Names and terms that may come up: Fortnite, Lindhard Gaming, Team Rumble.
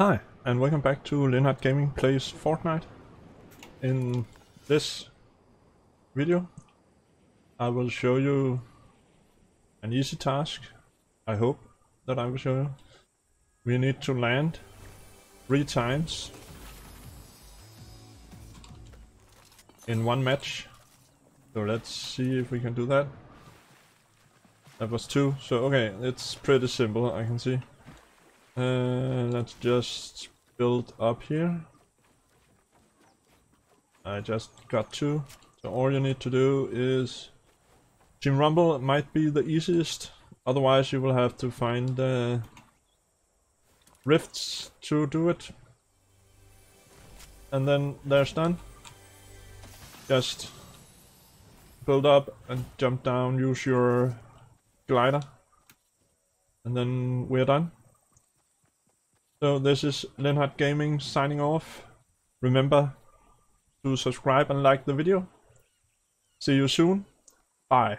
Hi, and welcome back to Lindhard Gaming Plays Fortnite. In this video I will show you an easy task. I hope that I will show you. We need to land 3 times in one match. So let's see if we can do that. That was 2, so okay, it's pretty simple, I can see. Let's just build up here. I just got 2, so all you need to do is... Team Rumble might be the easiest, otherwise you will have to find rifts to do it. And then there's done. Just build up and jump down, use your glider, and then we're done. So this is Lindhard Gaming signing off. Remember to subscribe and like the video. See you soon. Bye.